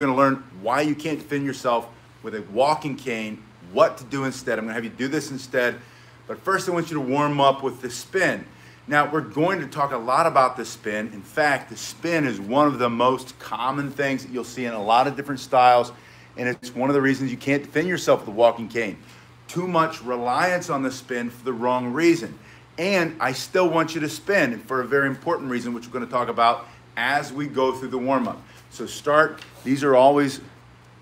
You're gonna learn why you can't defend yourself with a walking cane, what to do instead. I'm gonna have you do this instead. But first I want you to warm up with the spin. Now we're going to talk a lot about the spin. In fact, the spin is one of the most common things that you'll see in a lot of different styles. And it's one of the reasons you can't defend yourself with a walking cane. Too much reliance on the spin for the wrong reason. And I still want you to spin for a very important reason, which we're going to talk about as we go through the warm-up. So start, these are always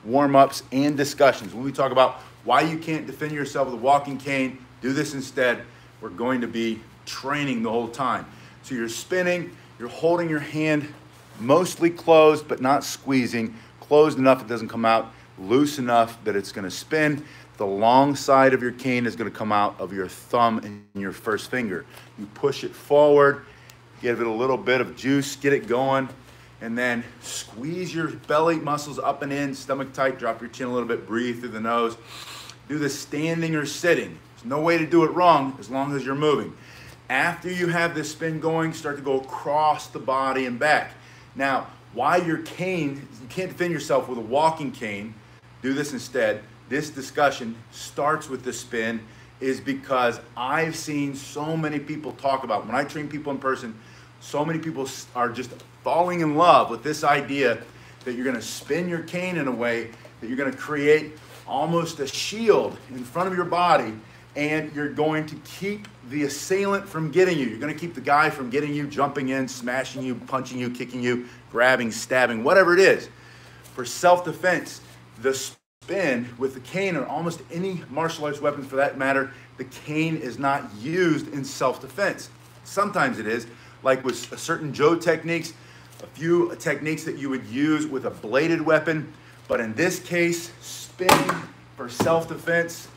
warm-ups and discussions. When we talk about why you can't defend yourself with a walking cane, do this instead, we're going to be training the whole time. So you're spinning, you're holding your hand mostly closed, but not squeezing, closed enough it doesn't come out, loose enough that it's going to spin. The long side of your cane is going to come out of your thumb and your first finger. You push it forward, give it a little bit of juice, get it going, and then squeeze your belly muscles up and in, stomach tight, drop your chin a little bit, breathe through the nose. Do this standing or sitting. There's no way to do it wrong as long as you're moving. After you have this spin going, start to go across the body and back. Now, why your cane, you can't defend yourself with a walking cane, do this instead. This discussion starts with the spin is because I've seen so many people talk about, when I train people in person, so many people are just falling in love with this idea that you're gonna spin your cane in a way that you're gonna create almost a shield in front of your body, and you're going to keep the assailant from getting you. You're gonna keep the guy from getting you, jumping in, smashing you, punching you, kicking you, grabbing, stabbing, whatever it is. For self-defense, the spin with the cane, or almost any martial arts weapon for that matter, the cane is not used in self-defense. Sometimes it is, like with certain Joe techniques, a few techniques that you would use with a bladed weapon, but in this case, spinning for self-defense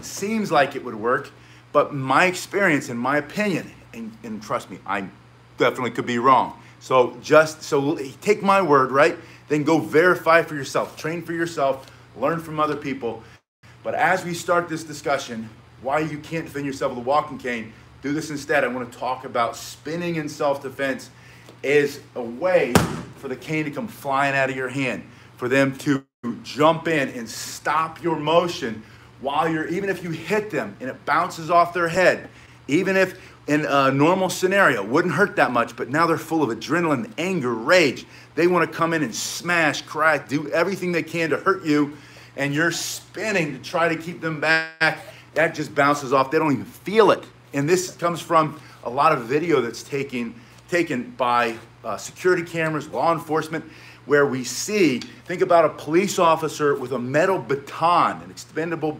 seems like it would work, but my experience, in my opinion, and trust me, I definitely could be wrong. So take my word, right? Then go verify for yourself, train for yourself, learn from other people. But as we start this discussion, why you can't defend yourself with a walking cane, do this instead. I want to talk about spinning in self-defense is a way for the cane to come flying out of your hand, for them to jump in and stop your motion while you're, even if you hit them and it bounces off their head, even if in a normal scenario, wouldn't hurt that much, but now they're full of adrenaline, anger, rage. They want to come in and smash, crack, do everything they can to hurt you, and you're spinning to try to keep them back. That just bounces off. They don't even feel it. And this comes from a lot of video that's taken by security cameras, law enforcement, where we see, think about a police officer with a metal baton, an expandable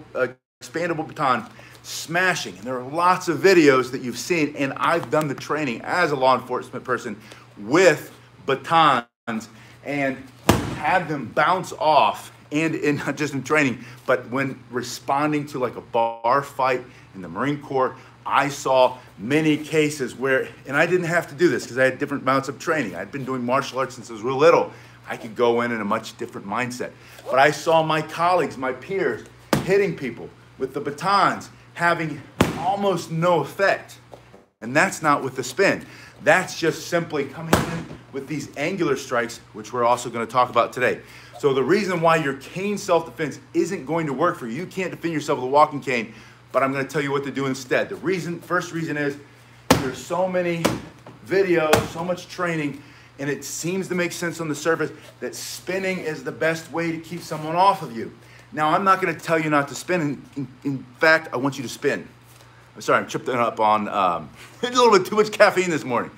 baton, smashing. And there are lots of videos that you've seen, and I've done the training as a law enforcement person with batons and have them bounce off, and not just in training, but when responding to like a bar fight in the Marine Corps, I saw many cases where, and I didn't have to do this because I had different amounts of training. I'd been doing martial arts since I was real little. I could go in a much different mindset. But I saw my colleagues, my peers, hitting people with the batons, having almost no effect. And that's not with the spin. That's just simply coming in with these angular strikes, which we're also going to talk about today. So the reason why your cane self-defense isn't going to work for you, you can't defend yourself with a walking cane, but I'm going to tell you what to do instead. The reason, first reason is there's so many videos, so much training, and it seems to make sense on the surface that spinning is the best way to keep someone off of you. Now, I'm not going to tell you not to spin. In fact, I want you to spin. I'm sorry, I'm tripping up on a little bit too much caffeine this morning.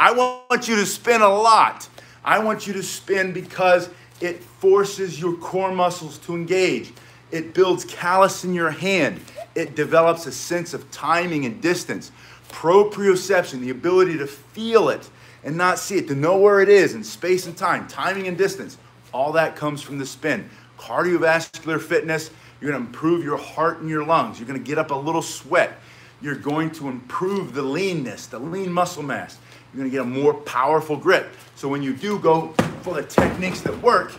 I want you to spin a lot. I want you to spin because it forces your core muscles to engage. It builds callus in your hand. It develops a sense of timing and distance. Proprioception, the ability to feel it and not see it, to know where it is in space and time, timing and distance. All that comes from the spin. Cardiovascular fitness, you're gonna improve your heart and your lungs. You're gonna get up a little sweat. You're going to improve the leanness, the lean muscle mass. You're gonna get a more powerful grip. So when you do go for the techniques that work,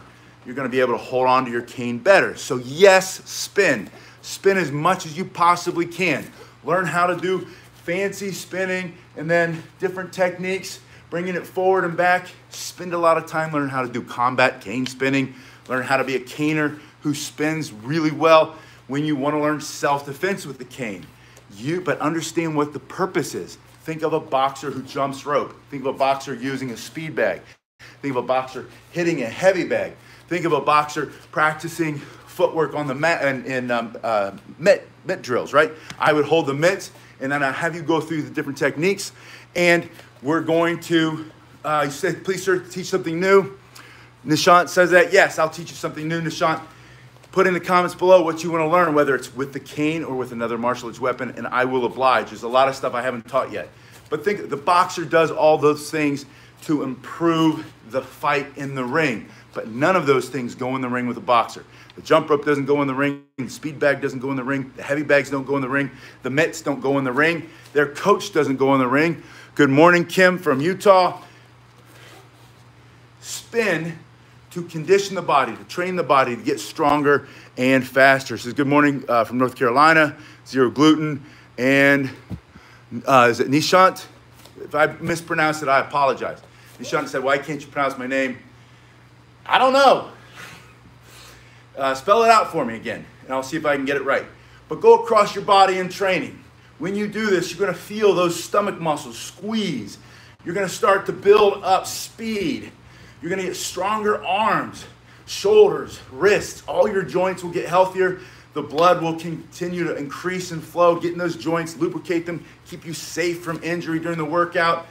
you're gonna be able to hold on to your cane better. So yes, spin. Spin as much as you possibly can. Learn how to do fancy spinning and then different techniques bringing it forward and back. Spend a lot of time learning how to do combat cane spinning. Learn how to be a caner who spins really well when you want to learn self-defense with the cane. But understand what the purpose is. Think of a boxer who jumps rope. Think of a boxer using a speed bag. Think of a boxer hitting a heavy bag. Think of a boxer practicing footwork on the mat and mitt drills, right? I would hold the mitts and then I have you go through the different techniques, and we're going to, you said, please sir, teach something new. Nishant says that, yes, I'll teach you something new, Nishant. Put in the comments below what you want to learn, whether it's with the cane or with another martial arts weapon, and I will oblige. There's a lot of stuff I haven't taught yet. But think, the boxer does all those things to improve the fight in the ring, but none of those things go in the ring with a boxer. The jump rope doesn't go in the ring, the speed bag doesn't go in the ring, the heavy bags don't go in the ring, the mitts don't go in the ring, their coach doesn't go in the ring. Good morning, Kim from Utah. Spin to condition the body, to train the body to get stronger and faster. Says good morning from North Carolina, Zero Gluten, and is it Nishant? If I mispronounced it, I apologize. Nishant said, why can't you pronounce my name? I don't know. Spell it out for me again, and I'll see if I can get it right. But go across your body in training. When you do this, you're going to feel those stomach muscles squeeze. You're going to start to build up speed. You're going to get stronger arms, shoulders, wrists. All your joints will get healthier. The blood will continue to increase and flow, get in those joints, lubricate them, keep you safe from injury during the workout.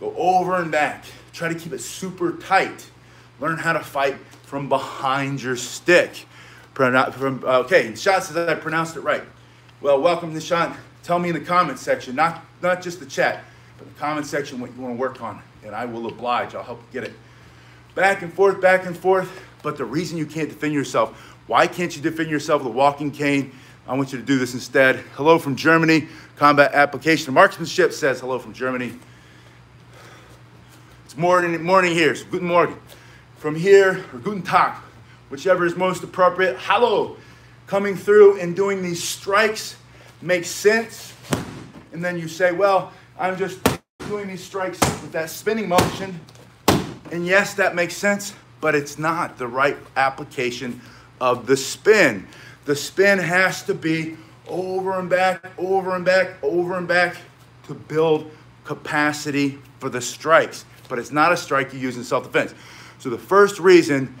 Go over and back. Try to keep it super tight. Learn how to fight from behind your stick. Okay, Nishant says I pronounced it right. Well, welcome, Nishant. Tell me in the comments section, not just the chat, but the comment section what you want to work on, and I will oblige. I'll help you get it. Back and forth, but the reason you can't defend yourself, why can't you defend yourself with a walking cane? I want you to do this instead. Hello from Germany. Combat application of marksmanship says hello from Germany. It's morning here. So guten Morgen. From here, or guten Tag, whichever is most appropriate. Hello. Coming through and doing these strikes makes sense. And then you say, well, I'm just doing these strikes with that spinning motion. And yes, that makes sense, but it's not the right application of the spin. The spin has to be over and back, over and back, over and back to build capacity for the strikes. But it's not a strike you use in self-defense. So the first reason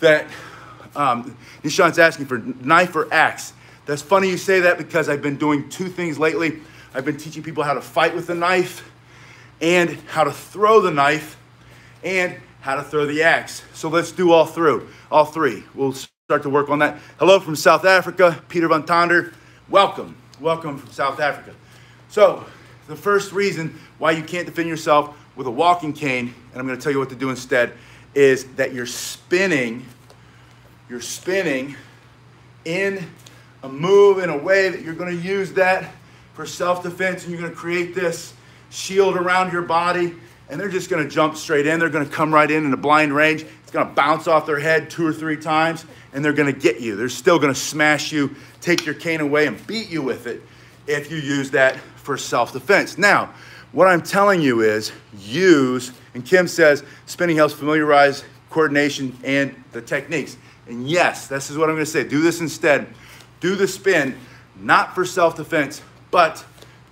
that Nishant's asking for knife or axe, that's funny you say that because I've been doing two things lately. I've been teaching people how to fight with the knife and how to throw the knife and how to throw the axe. So let's do all three. We'll start to work on that. Hello from South Africa, Peter Van Tonder. Welcome, welcome from South Africa. So the first reason why you can't defend yourself with a walking cane, and I'm gonna tell you what to do instead, is that you're spinning in a move, in a way that you're gonna use that for self-defense, and you're gonna create this shield around your body, and they're just gonna jump straight in. They're gonna come right in a blind range. It's gonna bounce off their head 2 or 3 times, and they're gonna get you. They're still gonna smash you, take your cane away, and beat you with it if you use that for self-defense. Now, what I'm telling you is use, and Kim says, spinning helps familiarize coordination and the techniques. And yes, this is what I'm gonna say. Do this instead. Do the spin, not for self-defense, but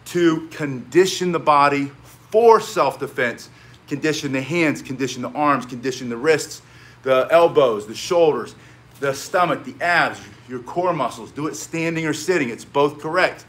to condition the body for self-defense. Condition the hands, condition the arms, condition the wrists, the elbows, the shoulders, the stomach, the abs, your core muscles. Do it standing or sitting. It's both correct.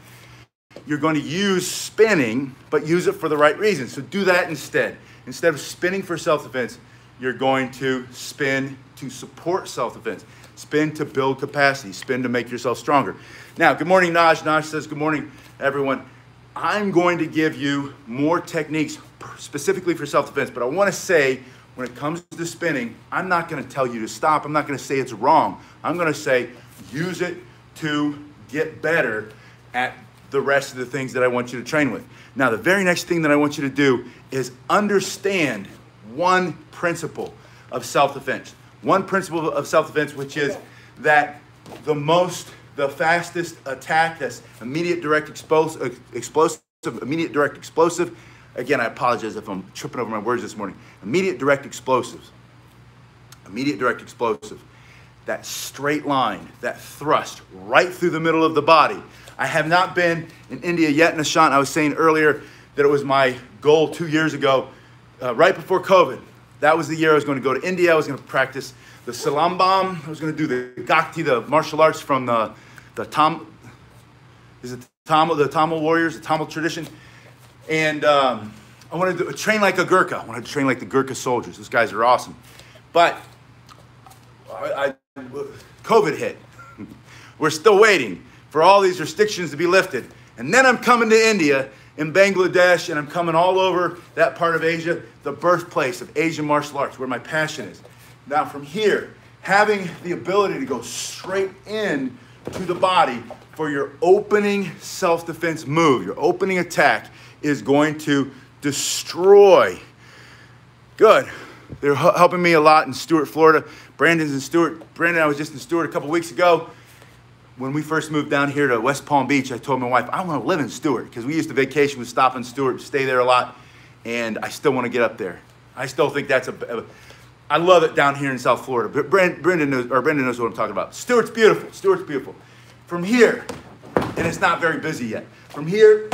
You're going to use spinning, but use it for the right reason. So do that instead. Instead of spinning for self-defense, you're going to spin to support self-defense. Spin to build capacity. Spin to make yourself stronger. Now, good morning, Naj. Naj says, good morning, everyone. I'm going to give you more techniques specifically for self-defense, but I want to say when it comes to spinning, I'm not going to tell you to stop. I'm not going to say it's wrong. I'm going to say use it to get better at the rest of the things that I want you to train with. Now, the very next thing that I want you to do is understand one principle of self-defense. One principle of self-defense, which is that the fastest attack, that's immediate direct explosive, Again, I apologize if I'm tripping over my words this morning. Immediate direct explosives. Immediate direct explosive. That straight line, that thrust right through the middle of the body. I have not been in India yet, Nishant. I was saying earlier that it was my goal 2 years ago, right before COVID. That was the year I was going to go to India. I was going to practice the Salambam. I was going to do the Gakti, the martial arts from the Tamil warriors, the Tamil tradition. And I wanted to train like a Gurkha. I wanted to train like the Gurkha soldiers. Those guys are awesome. But COVID hit. We're still waiting for all these restrictions to be lifted. And then I'm coming to India in Bangladesh, and I'm coming all over that part of Asia, the birthplace of Asian martial arts, where my passion is. Now from here, having the ability to go straight in to the body for your opening self-defense move, your opening attack, is going to destroy. Good. They're helping me a lot in Stuart, Florida. Brandon's in Stuart. Brandon, I was just in Stuart a couple weeks ago. When we first moved down here to West Palm Beach, I told my wife, I want to live in Stuart, because we used to vacation, we'd stop in Stuart, stay there a lot, and I still want to get up there. I still think that's I love it down here in South Florida. But Brandon knows what I'm talking about. Stuart's beautiful. Stuart's beautiful. From here, and it's not very busy yet, from here,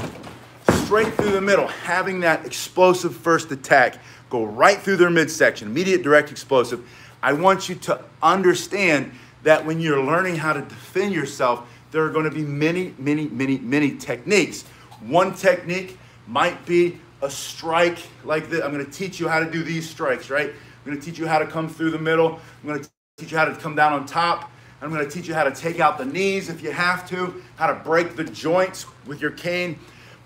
straight through the middle, having that explosive first attack go right through their midsection, immediate direct explosive. I want you to understand that when you're learning how to defend yourself, there are going to be many techniques. One technique might be a strike like this. I'm going to teach you how to do these strikes, right? I'm going to teach you how to come through the middle. I'm going to teach you how to come down on top. I'm going to teach you how to take out the knees if you have to, how to break the joints with your cane.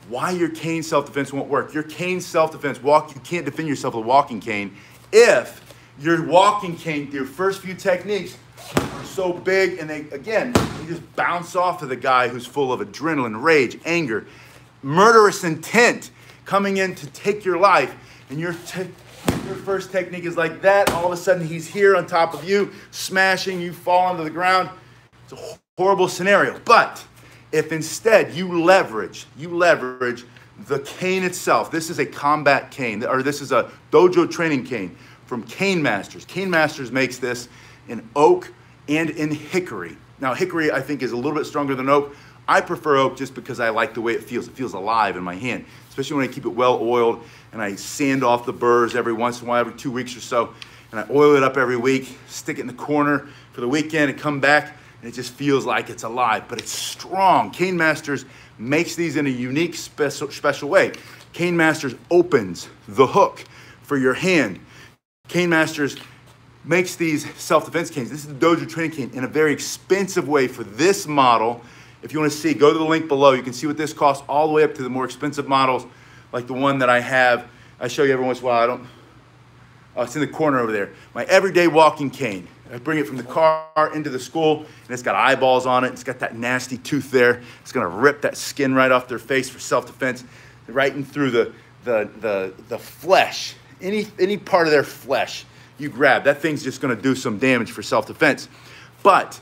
Why your cane self-defense won't work. Your cane self-defense, you can't defend yourself with a walking cane if your walking cane, your first few techniques, are so big, and they just bounce off of the guy who's full of adrenaline, rage, anger, murderous intent coming in to take your life. And your first technique is like that. All of a sudden, he's here on top of you, smashing you, fall onto the ground. It's a horrible scenario. But if instead you leverage the cane itself. This is a combat cane, or this is a dojo training cane from Cane Masters. Cane Masters makes this in oak and in hickory. Now hickory, I think, is a little bit stronger than oak. I prefer oak just because I like the way it feels. It feels alive in my hand, especially when I keep it well oiled and I sand off the burrs every once in a while, every 2 weeks or so. And I oil it up every week, stick it in the corner for the weekend and come back. And it just feels like it's alive, but it's strong. Cane Masters makes these in a unique, special way. Cane Masters opens the hook for your hand. Cane Masters makes these self-defense canes. This is the dojo training cane in a very expensive way for this model. If you want to see, go to the link below. You can see what this costs all the way up to the more expensive models, like the one that I have. I show you every once in a while. Oh, it's in the corner over there. My everyday walking cane. I bring it from the car into the school, and it's got eyeballs on it. It's got that nasty tooth there. It's going to rip that skin right off their face for self-defense, right in through the flesh. Any part of their flesh you grab, that thing's just going to do some damage for self-defense. But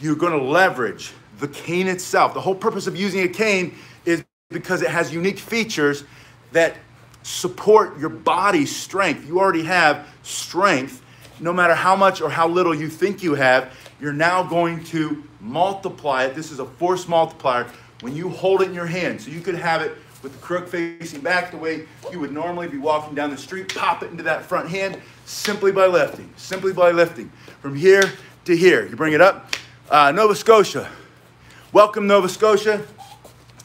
you're going to leverage the cane itself. The whole purpose of using a cane is because it has unique features that support your body's strength. You already have strength. No matter how much or how little you think you have, you're now going to multiply it. This is a force multiplier when you hold it in your hand. So you could have it with the crook facing back the way you would normally be walking down the street, pop it into that front hand simply by lifting, simply by lifting. From here to here, you bring it up. Nova Scotia, welcome Nova Scotia.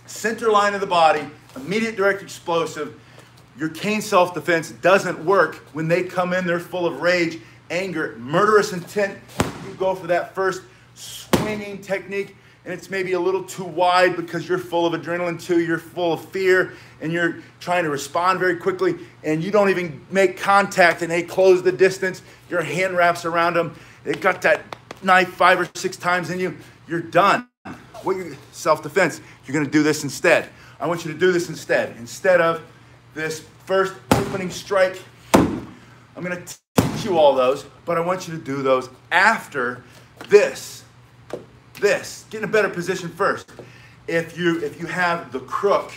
Center line of the body, immediate direct explosive. Your cane self-defense doesn't work when they come in, they're full of rage, anger, murderous intent. You go for that first swinging technique, and it's maybe a little too wide because you're full of adrenaline too, you're full of fear, and you're trying to respond very quickly, and you don't even make contact, and they close the distance, your hand wraps around them, they got that knife 5 or 6 times in you, you're done. What your self-defense, you're gonna do this instead. I want you to do this instead of this first opening strike. I'm gonna teach you all those, but I want you to do those after this. Get in a better position first. If you have the crook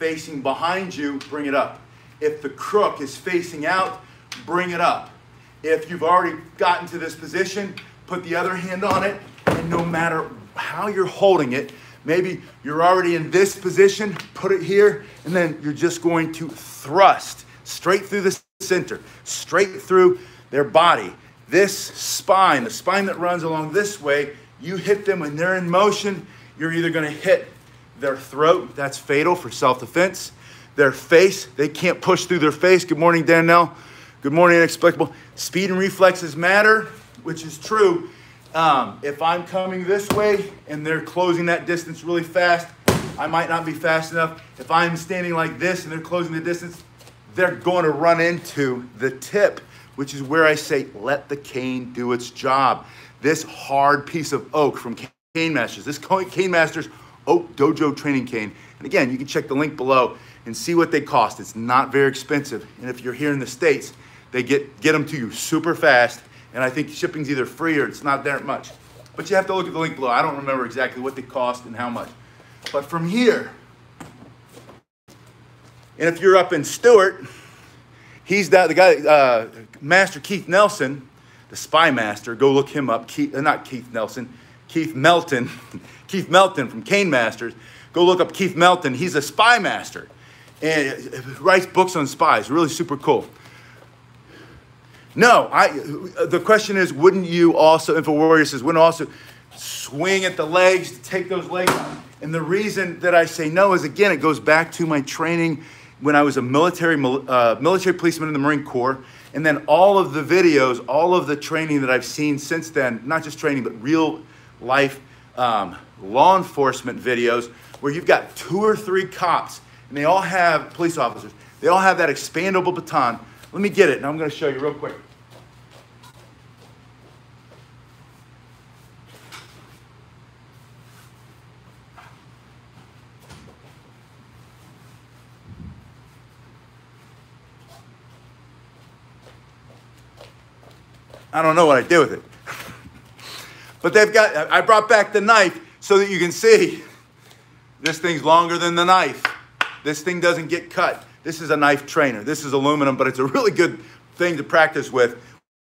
facing behind you, bring it up. If the crook is facing out, bring it up. If you've already gotten to this position, put the other hand on it, and no matter how you're holding it, maybe you're already in this position, put it here, and then you're just going to thrust straight through the center, straight through their body. This spine, the spine that runs along this way, you hit them when they're in motion, you're either gonna hit their throat, that's fatal for self-defense, their face, they can't push through their face. Good morning, Danielle. Good morning, Inexplicable. Speed and reflexes matter, which is true. If I'm coming this way and they're closing that distance really fast, I might not be fast enough. If I'm standing like this and they're closing the distance, they're going to run into the tip, which is where I say, let the cane do its job. This hard piece of oak from Cane Masters, this Cane Masters Oak Dojo Training Cane. And again, you can check the link below and see what they cost. It's not very expensive. And if you're here in the States, they get them to you super fast. And I think shipping's either free or it's not that much. But you have to look at the link below. I don't remember exactly what they cost and how much. But from here, and if you're up in Stewart, he's that, the guy, Master Keith Nelson, the Spy Master, go look him up. Keith Melton. Keith Melton from Cane Masters. Go look up Keith Melton. He's a Spy Master and writes books on spies. Really super cool. No, the question is, wouldn't you also, InfoWarrior says, wouldn't also swing at the legs to take those legs? And the reason that I say no is, again, it goes back to my training when I was a military policeman in the Marine Corps. And then all of the videos, all of the training that I've seen since then, not just training, but real life law enforcement videos where you've got 2 or 3 cops and they all have, police officers, they all have that expandable baton. Let me get it, and I'm going to show you real quick. I don't know what I did with it. But they've got, I brought back the knife so that you can see this thing's longer than the knife. This thing doesn't get cut. This is a knife trainer. This is aluminum, but it's a really good thing to practice with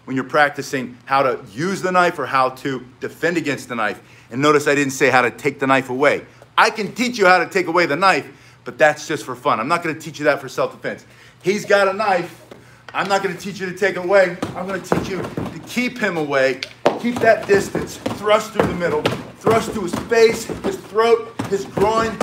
when you're practicing how to use the knife or how to defend against the knife. And notice I didn't say how to take the knife away. I can teach you how to take away the knife, but that's just for fun. I'm not gonna teach you that for self-defense. He's got a knife. I'm not gonna teach you to take it away. I'm gonna teach you to keep him away, keep that distance, thrust through the middle, thrust through his face, his throat, his groin.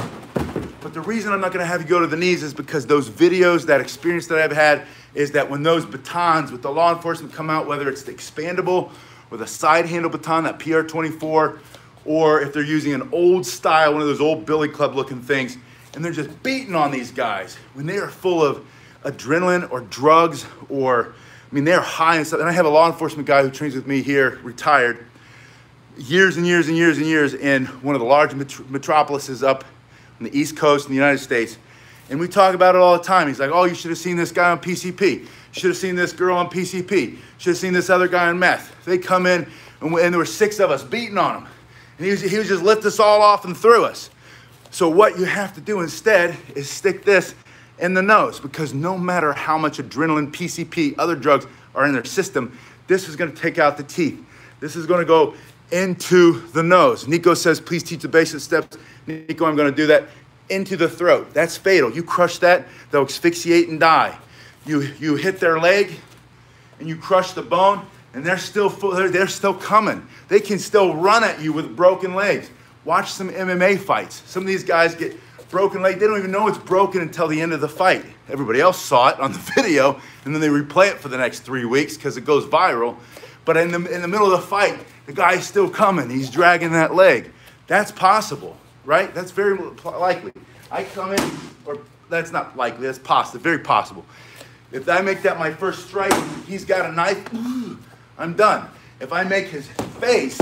But the reason I'm not going to have you go to the knees is because those videos, that experience that I've had, is that when those batons with the law enforcement come out, whether it's the expandable or the side handle baton, that PR24, or if they're using an old style, one of those old billy club looking things, and they're just beating on these guys when they are full of adrenaline or drugs, or, I mean, they're high and stuff. And I have a law enforcement guy who trains with me here, retired, years and years and years and years in one of the large metropolises up on the East Coast in the United States. And we talk about it all the time. He's like, oh, you should have seen this guy on PCP. Should have seen this girl on PCP. Should have seen this other guy on meth. They come in, and there were 6 of us beating on him. And he was just lift us all off and threw us. So what you have to do instead is stick this in the nose, because no matter how much adrenaline, PCP, other drugs are in their system, this is gonna take out the teeth. This is gonna go into the nose. Nico says, please teach the basic steps. Nico, I'm gonna do that. Into the throat, that's fatal. You crush that, they'll asphyxiate and die. You hit their leg and you crush the bone, and they're still coming. They can still run at you with broken legs. Watch some MMA fights. Some of these guys get broken leg, they don't even know it's broken until the end of the fight. Everybody else saw it on the video, and then they replay it for the next 3 weeks because it goes viral. But in the middle of the fight, the guy's still coming. He's dragging that leg. That's possible, right? That's very likely. I come in, or that's not likely, that's possible, very possible. If I make that my first strike, he's got a knife, I'm done. If I make his face,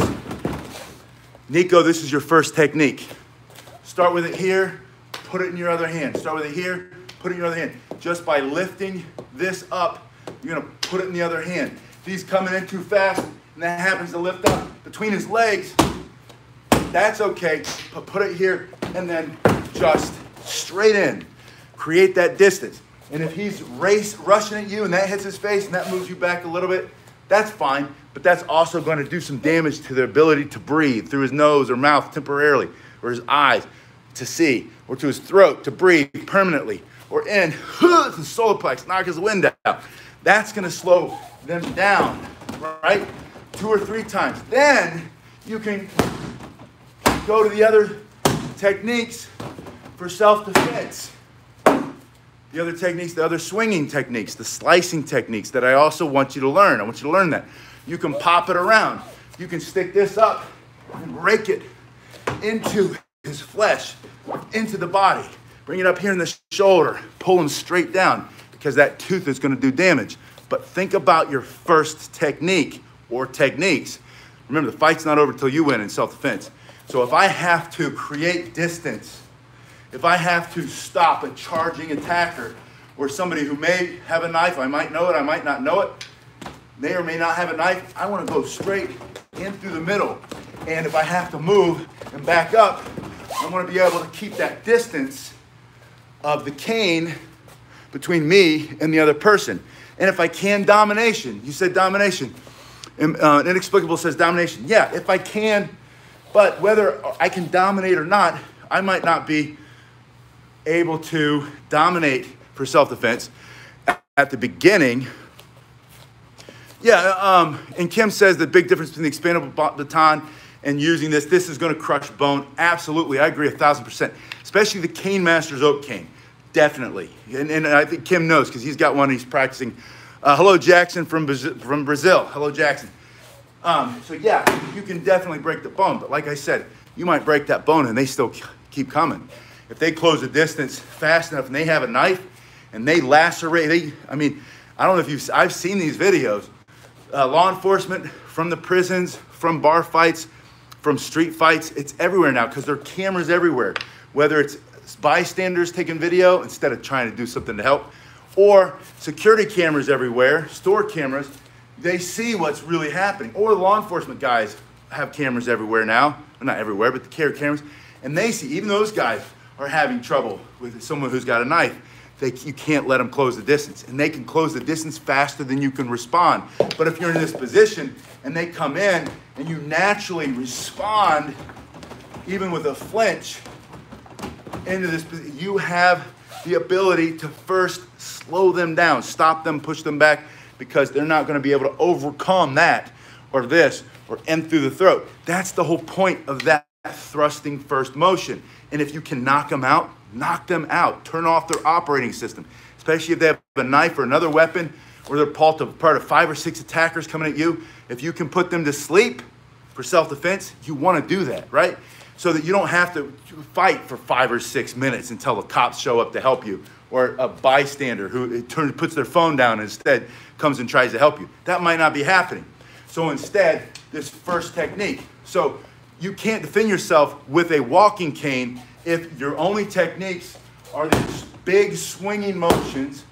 Nico, this is your first technique. Start with it here, put it in your other hand. Start with it here, put it in your other hand. Just by lifting this up, you're gonna put it in the other hand. If he's coming in too fast, and that happens to lift up between his legs, that's okay, but put it here and then just straight in. Create that distance. And if he's rushing at you and that hits his face and that moves you back a little bit, that's fine, but that's also going to do some damage to their ability to breathe through his nose or mouth temporarily, or his eyes to see, or to his throat to breathe permanently, or in the solar plex, knock his wind out. That's going to slow them down, right? 2 or 3 times. Then you can go to the other techniques for self-defense. The other techniques, the other swinging techniques, the slicing techniques that I also want you to learn. I want you to learn that. You can pop it around. You can stick this up and rake it into his flesh, into the body. Bring it up here in the shoulder. Pull him straight down because that tooth is going to do damage. But think about your first technique or techniques. Remember, the fight's not over till you win in self-defense. So if I have to create distance, if I have to stop a charging attacker or somebody who may have a knife, I might know it, I might not know it, may or may not have a knife, I want to go straight in through the middle. And if I have to move and back up, I want to be able to keep that distance of the cane between me and the other person. And if I can, domination. You said domination. Inexplicable says domination. Yeah, if I can, but whether I can dominate or not, I might not be able to dominate for self-defense at the beginning. Yeah, and Kim says the big difference between the expandable baton and using this, this is going to crush bone. Absolutely, I agree 1,000%, especially the Cane Masters Oak Cane, definitely. And I think Kim knows because he's got one he's practicing. Hello, Jackson from Brazil. Hello, Jackson. So yeah, you can definitely break the bone, but like I said, you might break that bone and they still keep coming. If they close the distance fast enough and they have a knife and they lacerate, I mean, I don't know if I've seen these videos. Law enforcement from the prisons, from bar fights, from street fights, it's everywhere now because there are cameras everywhere. Whether it's bystanders taking video instead of trying to do something to help, or security cameras everywhere, store cameras, they see what's really happening. Or law enforcement guys have cameras everywhere now. Well, not everywhere, but the care cameras. And they see, even those guys are having trouble with someone who's got a knife. You can't let them close the distance. And they can close the distance faster than you can respond. But if you're in this position and they come in and you naturally respond, even with a flinch, into this, you have the ability to first slow them down, stop them, push them back, because they're not going to be able to overcome that or this or end through the throat. That's the whole point of that thrusting first motion. And if you can knock them out, turn off their operating system, especially if they have a knife or another weapon or they're part of 5 or 6 attackers coming at you. If you can put them to sleep for self-defense, you want to do that, right? So that you don't have to fight for 5 or 6 minutes until the cops show up to help you, or a bystander who puts their phone down and instead comes and tries to help you. That might not be happening. So instead, this first technique. So you can't defend yourself with a walking cane if your only techniques are these big swinging motions,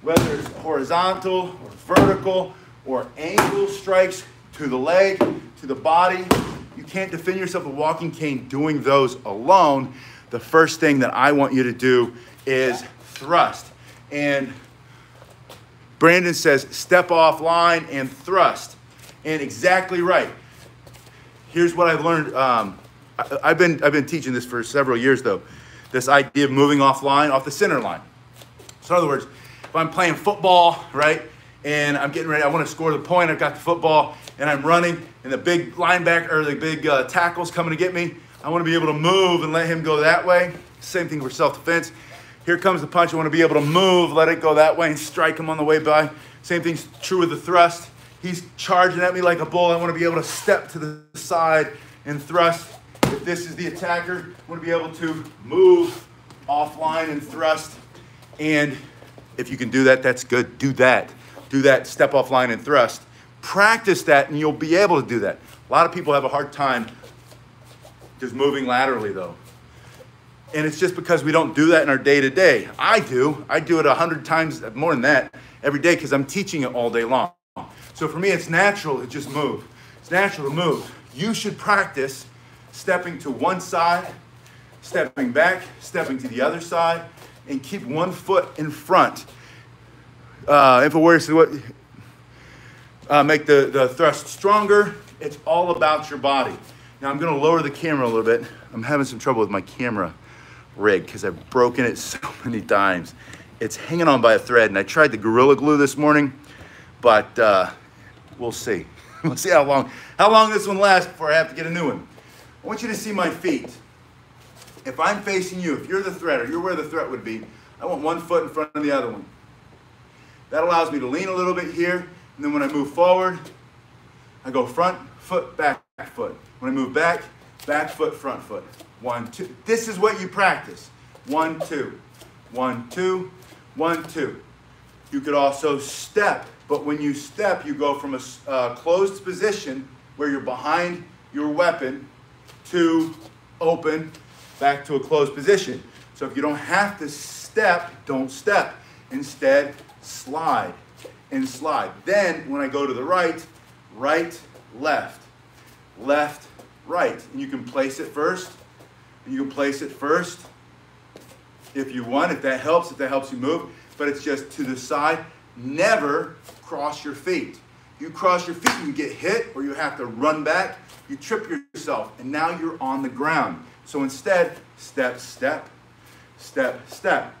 whether it's horizontal or vertical or angle strikes to the leg, to the body. You can't defend yourself with a walking cane doing those alone. The first thing that I want you to do is thrust. And Brandon says, step off line and thrust. And exactly right. Here's what I've learned. I've been teaching this for several years though. This idea of moving off line, off the center line. So in other words, if I'm playing football, right? And I'm getting ready, I want to score the point, I've got the football, and I'm running, and the big linebacker, or the big tackle's coming to get me. I want to be able to move and let him go that way. Same thing for self-defense. Here comes the punch, I want to be able to move, let it go that way, and strike him on the way by. Same thing's true with the thrust. He's charging at me like a bull, I want to be able to step to the side and thrust. If this is the attacker, I want to be able to move offline and thrust. And if you can do that, that's good, do that. Do that step off line and thrust. Practice that and you'll be able to do that. A lot of people have a hard time just moving laterally though. And it's just because we don't do that in our day to day. I do. I do it 100 times more than that every day because I'm teaching it all day long. So for me, it's natural to just move. It's natural to move. You should practice stepping to one side, stepping back, stepping to the other side, and keep one foot in front. InfoWarriors is what make the thrust stronger. It's all about your body. Now I'm gonna lower the camera a little bit. I'm having some trouble with my camera rig because I've broken it so many times. It's hanging on by a thread, and I tried the Gorilla Glue this morning, but we'll see. We'll see how long this one lasts before I have to get a new one. I want you to see my feet. If I'm facing you, if you're the threat or you're where the threat would be, I want one foot in front of the other one. That allows me to lean a little bit here, and then when I move forward, I go front foot, back foot. When I move back, back foot, front foot. 1, 2. This is what you practice. 1, 2. 1, 2. 1, 2. You could also step, but when you step, you go from a closed position where you're behind your weapon to open, back to a closed position. So if you don't have to step, don't step. Instead, slide and slide. Then when I go to the right, right, left, left, right. And you can place it first. And you can place it first if you want, if that helps you move. But it's just to the side. Never cross your feet. You cross your feet, you get hit, or you have to run back. You trip yourself, and now you're on the ground. So instead, step, step, step, step.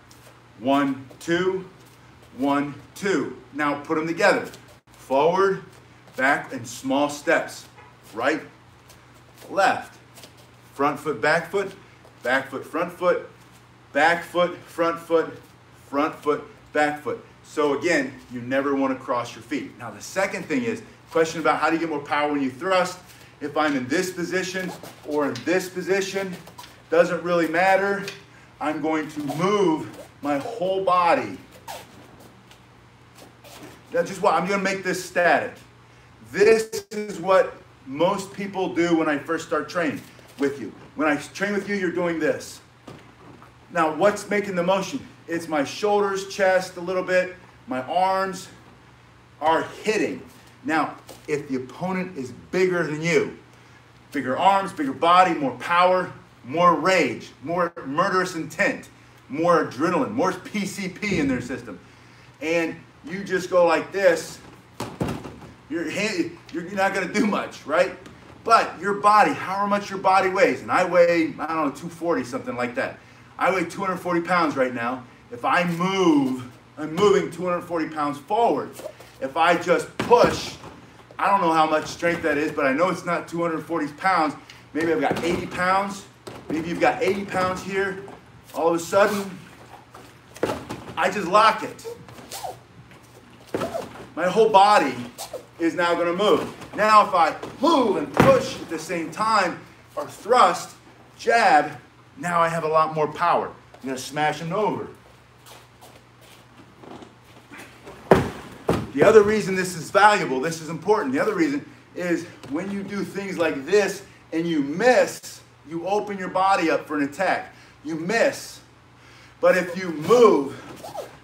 1, 2, 1, 2. Now put them together. Forward, back, and small steps. Right, left. Front foot, back foot. Back foot, front foot. Back foot, front foot. Front foot, back foot. So again, you never want to cross your feet. Now the second thing is, question about how do you get more power when you thrust? If I'm in this position or in this position, doesn't really matter. I'm going to move my whole body. That's just why I'm going to make this static. This is what most people do when I first start training with you. When I train with you, you're doing this. Now, what's making the motion? It's my shoulders, chest a little bit, my arms are hitting. Now, if the opponent is bigger than you, bigger arms, bigger body, more power, more rage, more murderous intent, more adrenaline, more PCP in their system, and you just go like this, you're not gonna do much, right? But your body, however much your body weighs, and I weigh, I don't know, 240, something like that. I weigh 240 pounds right now. If I move, I'm moving 240 pounds forward. If I just push, I don't know how much strength that is, but I know it's not 240 pounds. Maybe I've got 80 pounds. Maybe you've got 80 pounds here. All of a sudden, I just lock it. My whole body is now gonna move. Now if I move and push at the same time, or thrust, jab, now I have a lot more power. I'm gonna smash them over. The other reason this is valuable, this is important, the other reason is when you do things like this and you miss, you open your body up for an attack. You miss, but if you move,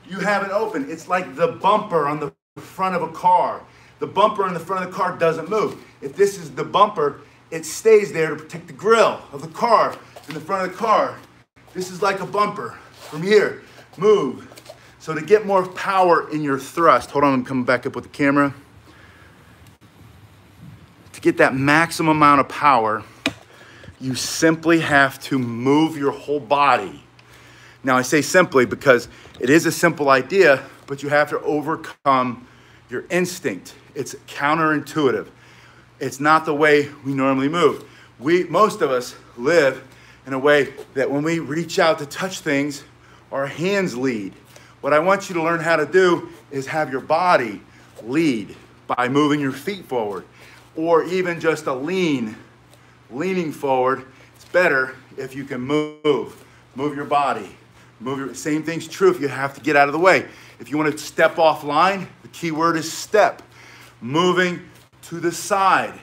you haven't opened. It's like the bumper on the front of a car. The bumper on the front of the car doesn't move. If this is the bumper, it stays there to protect the grill of the car in the front of the car. This is like a bumper from here. Move. So to get more power in your thrust, hold on, I'm coming back up with the camera. To get that maximum amount of power, you simply have to move your whole body. Now I say simply because it is a simple idea, but you have to overcome your instinct. It's counterintuitive. It's not the way we normally move. Most of us live in a way that when we reach out to touch things, our hands lead. What I want you to learn how to do is have your body lead by moving your feet forward, or even just a leaning forward. It's better if you can move your body. Same thing's true if you have to get out of the way. If you want to step offline, the key word is step. Moving to the side,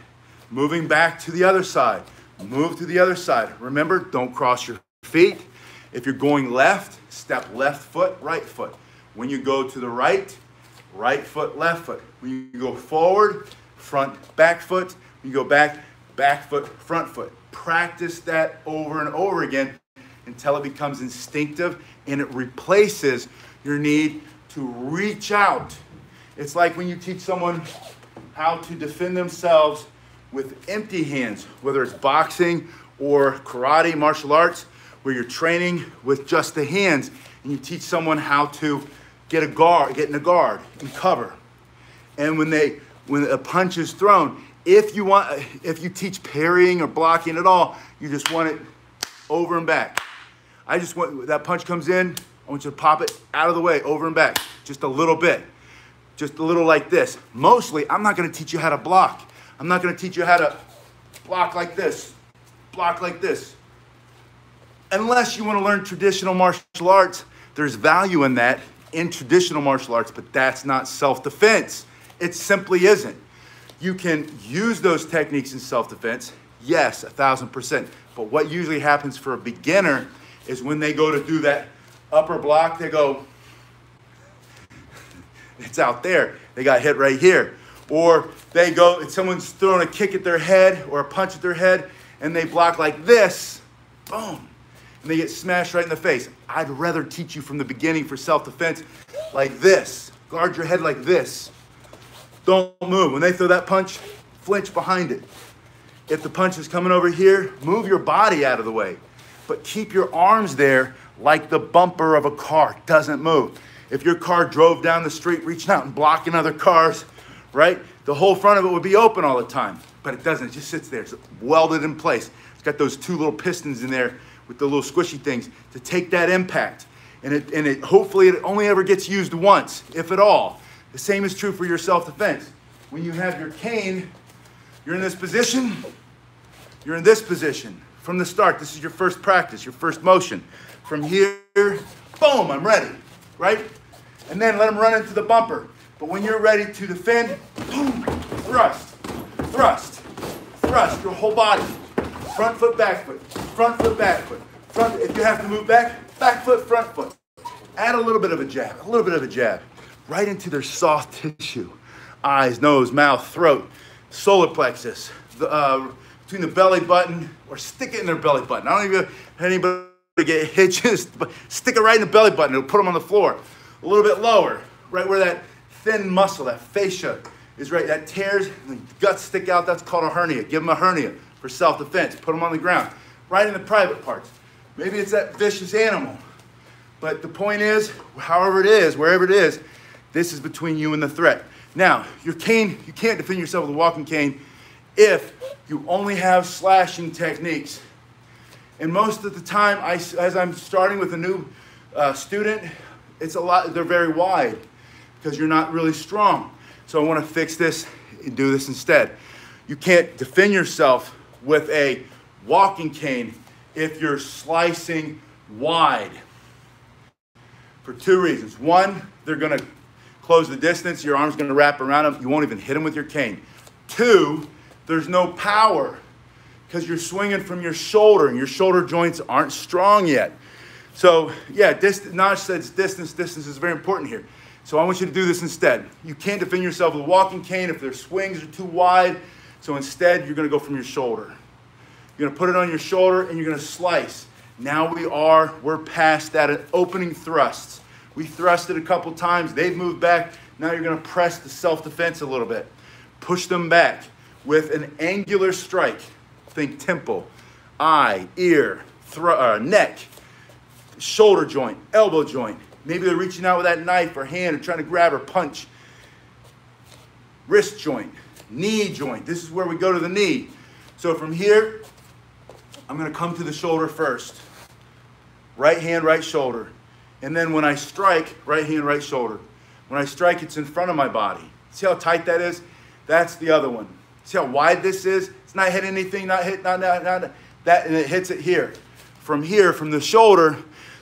moving back to the other side, move to the other side. Remember, don't cross your feet. If you're going left, step left foot, right foot. When you go to the right, right foot, left foot. When you go forward, front, back foot. When you go back, back foot, front foot. Practice that over and over again until it becomes instinctive and it replaces your need to reach out. It's like when you teach someone how to defend themselves with empty hands, whether it's boxing or karate, martial arts, where you're training with just the hands, and you teach someone how to get in a guard and cover. And when a punch is thrown, if you teach parrying or blocking at all, you just want it over and back. That punch comes in, I want you to pop it out of the way, over and back, just a little bit. Just a little like this. Mostly, I'm not gonna teach you how to block. I'm not gonna teach you how to block like this, block like this. Unless you wanna learn traditional martial arts, there's value in that in traditional martial arts, but that's not self-defense. It simply isn't. You can use those techniques in self-defense, yes, 1000%. But what usually happens for a beginner is when they go to do that upper block, they go, it's out there. They got hit right here. Or they go, if someone's throwing a kick at their head or a punch at their head and they block like this, boom, and they get smashed right in the face. I'd rather teach you from the beginning for self-defense like this. Guard your head like this. Don't move. When they throw that punch, flinch behind it. If the punch is coming over here, move your body out of the way. But keep your arms there like the bumper of a car. It doesn't move. If your car drove down the street, reaching out and blocking other cars, right? The whole front of it would be open all the time, but it doesn't. It just sits there. It's welded in place. It's got those two little pistons in there with the little squishy things to take that impact. And it hopefully it only ever gets used once, if at all. The same is true for your self-defense. When you have your cane, you're in this position, you're in this position. From the start, this is your first practice, your first motion. From here, boom, I'm ready, right? And then let them run into the bumper. But when you're ready to defend, boom, thrust, thrust, thrust your whole body. Front foot, back foot, front foot, back foot. Front, if you have to move back, back foot, front foot. Add a little bit of a jab, a little bit of a jab. Right into their soft tissue. Eyes, nose, mouth, throat, solar plexus, between the belly button, or stick it in their belly button. I don't even have anybody get hitches, but stick it right in the belly button. It'll put them on the floor. A little bit lower, right where that thin muscle, that fascia is right, that tears, the guts stick out, that's called a hernia. Give them a hernia for self-defense. Put them on the ground, right in the private parts. Maybe it's that vicious animal. But the point is, however it is, wherever it is, this is between you and the threat. Now, your cane, you can't defend yourself with a walking cane if you only have slashing techniques. And most of the time, as I'm starting with a new student, it's a lot, they're very wide because you're not really strong. So I want to fix this and do this instead. You can't defend yourself with a walking cane if you're slicing wide for two reasons. One, they're going to close the distance, your arm's gonna wrap around them, you won't even hit them with your cane. Two, there's no power because you're swinging from your shoulder and your shoulder joints aren't strong yet. So yeah, Naj says distance is very important here. So I want you to do this instead. You can't defend yourself with a walking cane if their swings are too wide. So instead, you're gonna go from your shoulder. You're gonna put it on your shoulder and you're gonna slice. Now we're past that opening thrusts. We thrusted a couple times, they've moved back. Now you're gonna press the self-defense a little bit. Push them back with an angular strike. Think temple, eye, ear, neck, shoulder joint, elbow joint. Maybe they're reaching out with that knife or hand or trying to grab or punch. Wrist joint, knee joint. This is where we go to the knee. So from here, I'm gonna come to the shoulder first. Right hand, right shoulder. And then when I strike, right hand, right shoulder. When I strike, it's in front of my body. See how tight that is? That's the other one. See how wide this is? It's not hitting anything, not that, and it hits it here. From here, from the shoulder,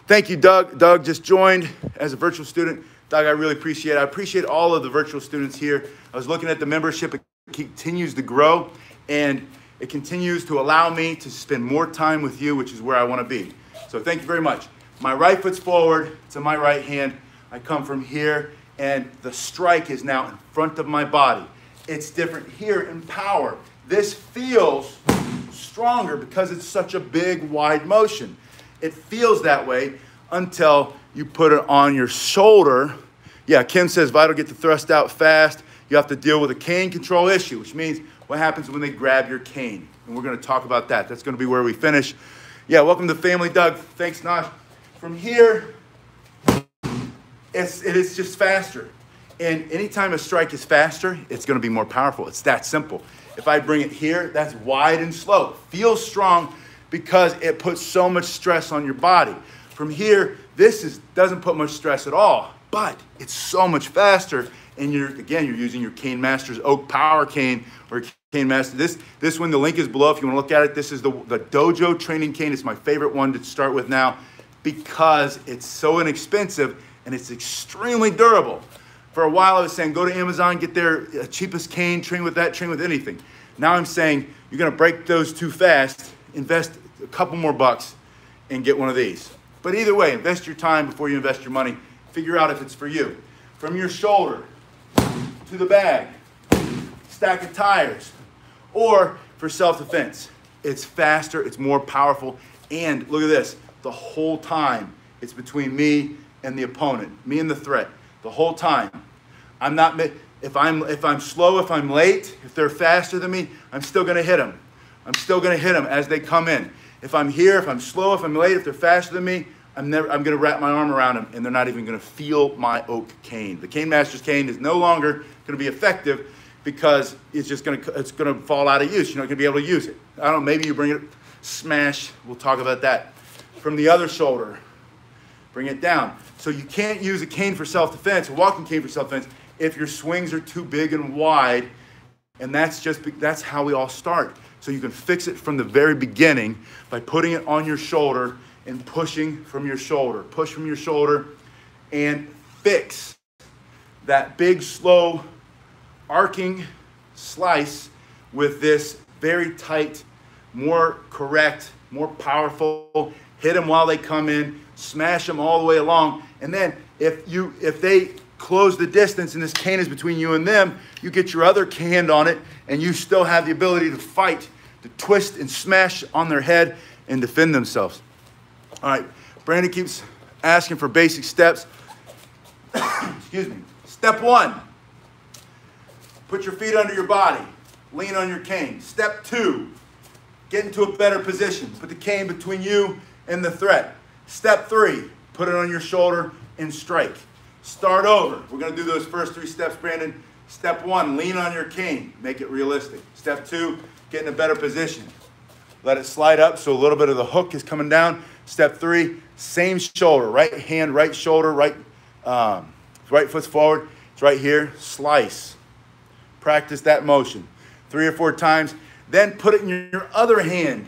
thank you, Doug. Doug just joined as a virtual student. Doug, I really appreciate it. I appreciate all of the virtual students here. I was looking at the membership. It continues to grow, and it continues to allow me to spend more time with you, which is where I want to be. So thank you very much. My right foot's forward to my right hand. I come from here, and the strike is now in front of my body. It's different here in power. This feels stronger because it's such a big, wide motion. It feels that way until you put it on your shoulder Yeah, Kim says vital get the thrust out fast. You have to deal with a cane control issue, which means what happens when they grab your cane. And we're going to talk about that. That's going to be where we finish. Yeah, welcome to Family Doug. Thanks, Nosh. From here, it is just faster. And anytime a strike is faster, it's going to be more powerful. It's that simple. If I bring it here, that's wide and slow. Feels strong because it puts so much stress on your body. From here, doesn't put much stress at all, but it's so much faster. And you're using your Cane Masters Oak Power Cane or Cane Master. This one, the link is below if you want to look at it. This is the Dojo Training Cane. It's my favorite one to start with now because it's so inexpensive and it's extremely durable. For a while, I was saying, go to Amazon, get their cheapest cane, train with that, train with anything. Now I'm saying, you're going to break those too fast, invest a couple more bucks and get one of these. But either way, invest your time before you invest your money. Figure out if it's for you. From your shoulder to the bag, stack of tires, or for self-defense. It's faster, it's more powerful, and look at this, the whole time it's between me and the opponent, me and the threat. The whole time. I'm not, if I'm slow, if I'm late, if they're faster than me, I'm still gonna hit them. I'm still gonna hit them as they come in. If I'm here, if I'm slow, if I'm late, if they're faster than me, I'm gonna wrap my arm around them and they're not even gonna feel my oak cane. The Cane Master's cane is no longer gonna be effective because it's gonna fall out of use. You're not gonna be able to use it. I don't know, maybe you bring it, smash, we'll talk about that. From the other shoulder, bring it down. So you can't use a cane for self-defense, a walking cane for self-defense, if your swings are too big and wide, and that's how we all start. So you can fix it from the very beginning by putting it on your shoulder and pushing from your shoulder. Push from your shoulder and fix that big, slow, arcing slice with this very tight, more correct, more powerful, hit them while they come in, smash them all the way along. And then if they close the distance and this cane is between you and them, you get your other hand on it and you still have the ability to fight, to twist and smash on their head and defend themselves. All right, Brandon keeps asking for basic steps. Excuse me. Step one, put your feet under your body, lean on your cane. Step two, get into a better position, put the cane between you and the threat. Step three, put it on your shoulder and strike. Start over. We're gonna do those first three steps, Brandon. Step one, lean on your cane, make it realistic. Step two, get in a better position. Let it slide up so a little bit of the hook is coming down. Step three, same shoulder, right hand, right shoulder, right foot's forward, it's right here, slice. Practice that motion 3 or 4 times, then put it in your other hand.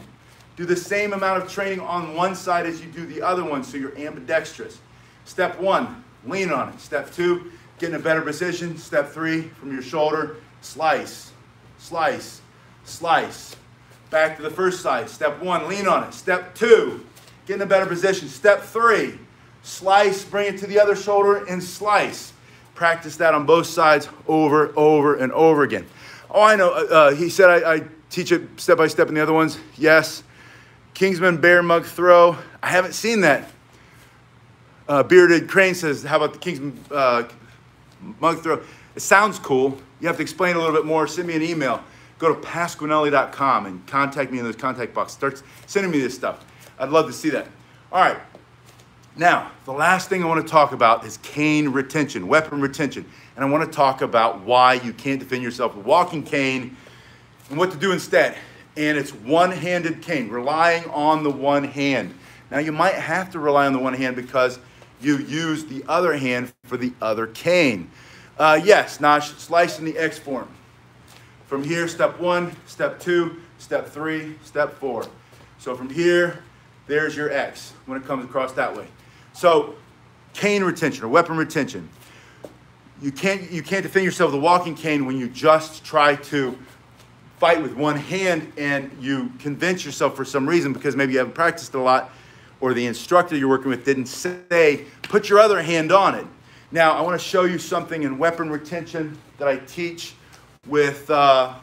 Do the same amount of training on one side as you do the other one, so you're ambidextrous. Step one, lean on it. Step two, get in a better position. Step three, from your shoulder, slice, slice, slice. Back to the first side. Step one, lean on it. Step two, get in a better position. Step three, slice, bring it to the other shoulder and slice. Practice that on both sides over and over again. Oh, I know, he said I teach it step by step in the other ones. Yes. Kingsman bear mug throw. I haven't seen that. Bearded Crane says, how about the Kingsman mug throw? It sounds cool. You have to explain a little bit more. Send me an email. Go to pasquinilli.com and contact me in those contact box. Start sending me this stuff. I'd love to see that. All right. Now, the last thing I want to talk about is cane retention, weapon retention. And I want to talk about why you can't defend yourself with a walking cane and what to do instead. And it's one-handed cane, relying on the one hand. Now, you might have to rely on the one hand because you use the other hand for the other cane. Yes, Nosh, slice in the X form. From here, step one, step two, step three, step four. So from here, there's your X when it comes across that way. So cane retention or weapon retention. You can't defend yourself with a walking cane when you just try to fight with one hand and you convince yourself for some reason because maybe you haven't practiced a lot or the instructor you're working with didn't say, put your other hand on it. Now, I want to show you something in weapon retention that I teach with the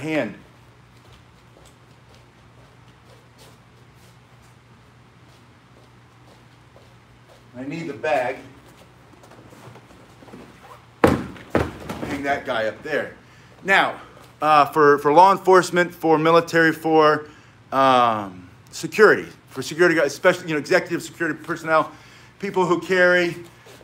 hand. I need the bag. that guy up there. Now, for law enforcement, for military, for security, for security guys, especially, you know, executive security personnel, people who carry,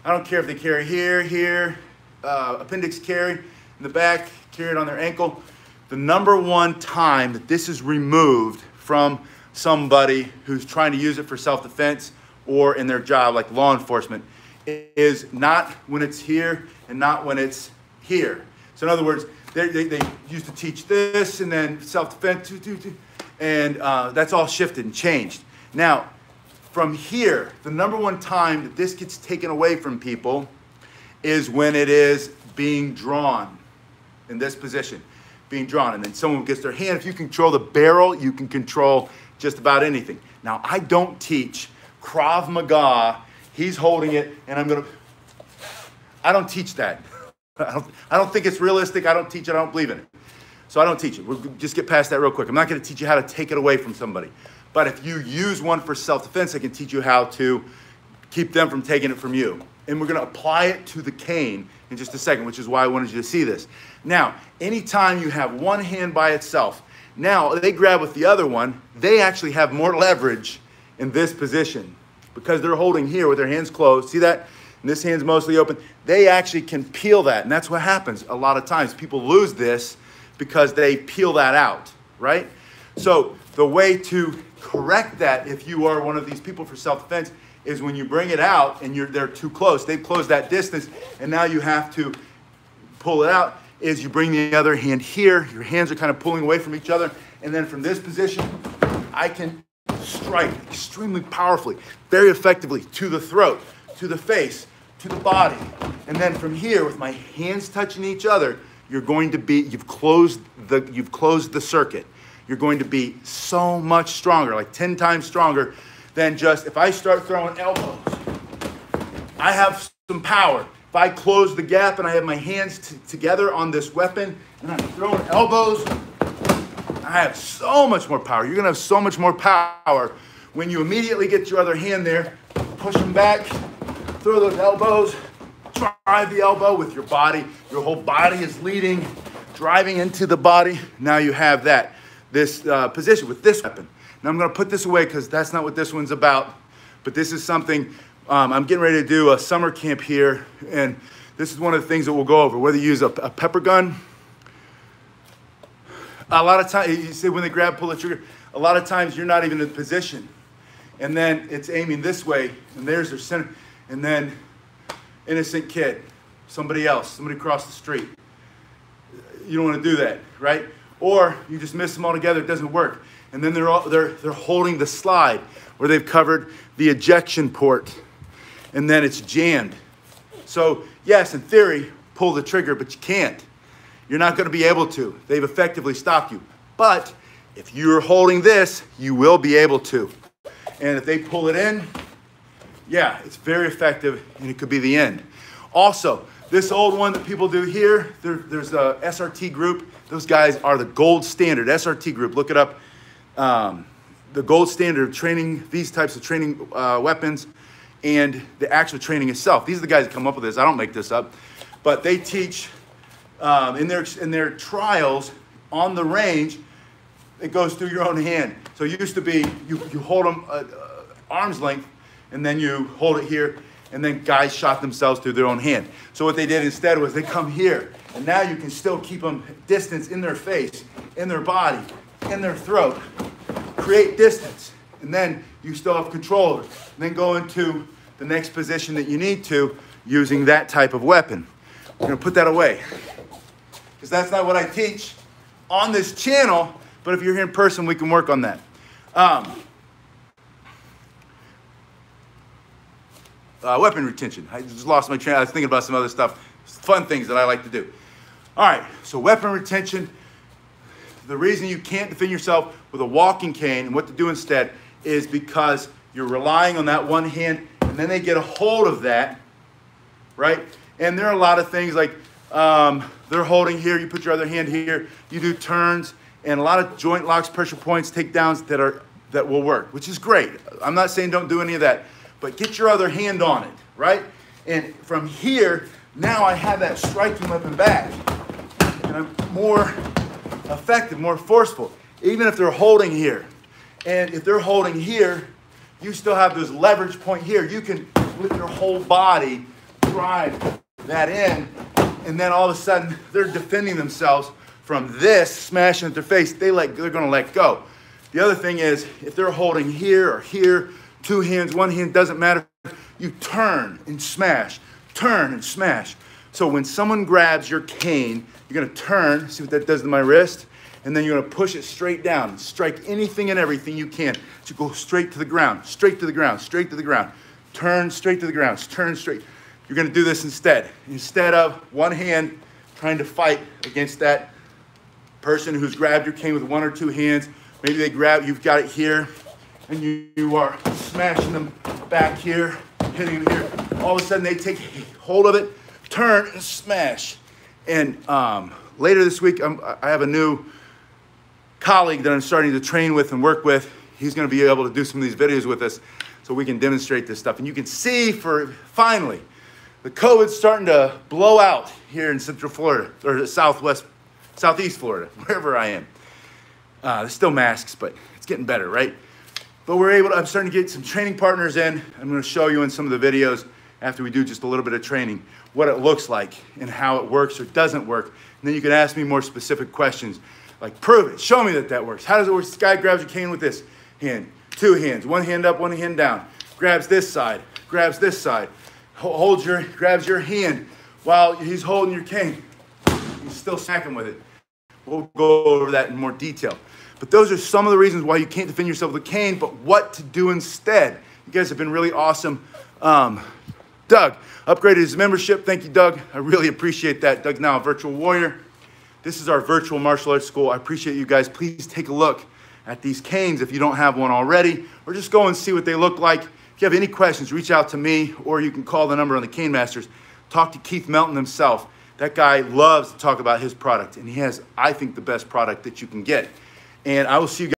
I don't care if they carry here, here, appendix carry in the back, carry it on their ankle. The number one time that this is removed from somebody who's trying to use it for self-defense or in their job, like law enforcement, is not when it's here and not when it's here. So in other words, they used to teach this and then self-defense, and that's all shifted and changed. Now, from here, the number one time that this gets taken away from people is when it is being drawn in this position. Being drawn, and then someone gets their hand. If you control the barrel, you can control just about anything. Now, I don't teach Krav Maga. He's holding it, and I'm gonna. I don't teach that. I don't think it's realistic. I don't teach it. I don't believe in it. So I don't teach it. We'll just get past that real quick. I'm not gonna teach you how to take it away from somebody. But if you use one for self-defense, I can teach you how to keep them from taking it from you. And we're gonna apply it to the cane in just a second, which is why I wanted you to see this. Now, anytime you have one hand by itself, now they grab with the other one, they actually have more leverage in this position because they're holding here with their hands closed. See that? And this hand's mostly open. They actually can peel that, and that's what happens a lot of times. People lose this because they peel that out, right? So the way to correct that, if you are one of these people for self-defense, is when you bring it out and they're too close, they've closed that distance, and now you have to pull it out, is you bring the other hand here, your hands are kind of pulling away from each other, and then from this position, I can strike extremely powerfully, very effectively, to the throat, to the face, to the body. And then from here, with my hands touching each other, you're going to be, you've closed the circuit. You're going to be so much stronger, like 10 times stronger than just, if I start throwing elbows, I have some power. If I close the gap and I have my hands together on this weapon and I'm throwing elbows, I have so much more power. You're gonna have so much more power when you immediately get your other hand there, push them back, throw those elbows, drive the elbow with your body. Your whole body is leading, driving into the body. Now you have that, this position with this weapon. Now I'm gonna put this away because that's not what this one's about, but this is something, I'm getting ready to do a summer camp here, and this is one of the things that we'll go over, whether you use a pepper gun. A lot of times, you see when they grab, pull the trigger, a lot of times you're not even in position. And then it's aiming this way, and there's their center, and then innocent kid, somebody else, somebody across the street. You don't wanna do that, right? Or you just miss them all together, it doesn't work. And then they're holding the slide where they've covered the ejection port, and then it's jammed. So yes, in theory, pull the trigger, but you can't. You're not gonna be able to. They've effectively stopped you. But if you're holding this, you will be able to. And if they pull it in, yeah, it's very effective and it could be the end. Also, this old one that people do here, there's a SRT group. Those guys are the gold standard, SRT group, look it up. The gold standard of training, these types of training weapons, and the actual training itself. These are the guys that come up with this. I don't make this up, but they teach in their trials on the range. It goes through your own hand. So it used to be you hold them arm's length, and then you hold it here, and then guys shot themselves through their own hand. So what they did instead was they come here, and now you can still keep them distance in their face, in their body, in their throat, create distance, and then you still have control over it. And then go into the next position that you need to using that type of weapon. We're gonna put that away because that's not what I teach on this channel, but if you're here in person, we can work on that. Weapon retention. I just lost my train. I was thinking about some other stuff, fun things that I like to do. All right, so weapon retention. The reason you can't defend yourself with a walking cane and what to do instead is because you're relying on that one hand, and then they get a hold of that, right? And there are a lot of things like they're holding here, you put your other hand here, you do turns, and a lot of joint locks, pressure points, takedowns that will work, which is great. I'm not saying don't do any of that, but get your other hand on it, right? And from here, now I have that striking weapon back, and I'm more effective, more forceful. Even if they're holding here, and if they're holding here, you still have this leverage point here. You can, with your whole body, drive that in, and then all of a sudden, they're defending themselves from this smashing at their face. They're gonna let go. The other thing is, if they're holding here or here, two hands, one hand, doesn't matter, you turn and smash, turn and smash. So when someone grabs your cane, you're gonna turn, see what that does to my wrist, and then you're gonna push it straight down, strike anything and everything you can to go straight to the ground, straight to the ground, straight to the ground, turn straight to the ground, turn straight. You're gonna do this instead of one hand trying to fight against that person who's grabbed your cane with one or two hands. Maybe they grab, you've got it here, and you are smashing them back here, hitting them here. All of a sudden they take hold of it, turn and smash. And later this week, I have a new colleague that I'm starting to train with and work with. He's gonna be able to do some of these videos with us so we can demonstrate this stuff. And you can see, finally, the COVID's starting to blow out here in Central Florida, or Southeast Florida, wherever I am. There's still masks, but it's getting better, right? But I'm starting to get some training partners in. I'm gonna show you in some of the videos after we do just a little bit of training, what it looks like and how it works or doesn't work. And then you can ask me more specific questions, like prove it, show me that works. How does it work? This guy grabs your cane with this hand, two hands, one hand up, one hand down, grabs this side, grabs your hand while he's holding your cane. He's still smacking with it. We'll go over that in more detail. But those are some of the reasons why you can't defend yourself with a cane, but what to do instead. You guys have been really awesome. Doug upgraded his membership. Thank you, Doug. I really appreciate that. Doug's now a virtual warrior. This is our virtual martial arts school. I appreciate you guys. Please take a look at these canes if you don't have one already, or just go and see what they look like. If you have any questions, reach out to me, or you can call the number on the Cane Masters. Talk to Keith Melton himself. That guy loves to talk about his product, and he has, I think, the best product that you can get. And I will see you guys.